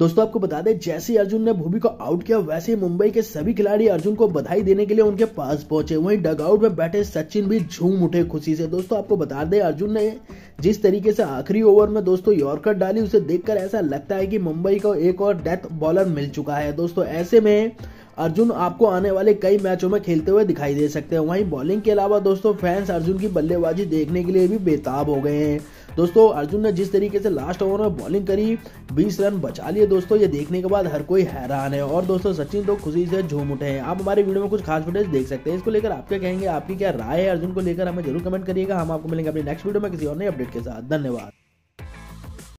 दोस्तों आपको बता दें, जैसे अर्जुन ने भुवी को आउट किया वैसे मुंबई के सभी खिलाड़ी अर्जुन को बधाई देने के लिए उनके पास पहुंचे। वहीं डगआउट में बैठे सचिन भी झूम उठे खुशी से। दोस्तों आपको बता दें, अर्जुन ने जिस तरीके से आखिरी ओवर में दोस्तों यॉर्कर डाली, उसे देखकर ऐसा लगता है कि मुंबई को एक और डेथ बॉलर मिल चुका है। दोस्तों ऐसे में अर्जुन आपको आने वाले कई मैचों में खेलते हुए दिखाई दे सकते हैं। वहीं बॉलिंग के अलावा दोस्तों फैंस अर्जुन की बल्लेबाजी देखने के लिए भी बेताब हो गए हैं। दोस्तों अर्जुन ने जिस तरीके से लास्ट ओवर में बॉलिंग करी, 20 रन बचा लिए दोस्तों, ये देखने के बाद हर कोई हैरान है। और दोस्तों सचिन तो खुशी से झूम उठे हैं। आप हमारे वीडियो में कुछ खास फुटेज देख सकते हैं। इसको लेकर आपके कहेंगे, आपकी क्या राय है अर्जुन को लेकर, हमें जरूर कमेंट करिएगा। हम आपको मिलेंगे अपने नेक्स्ट वीडियो में किसी और नई अपडेट के साथ। धन्यवाद।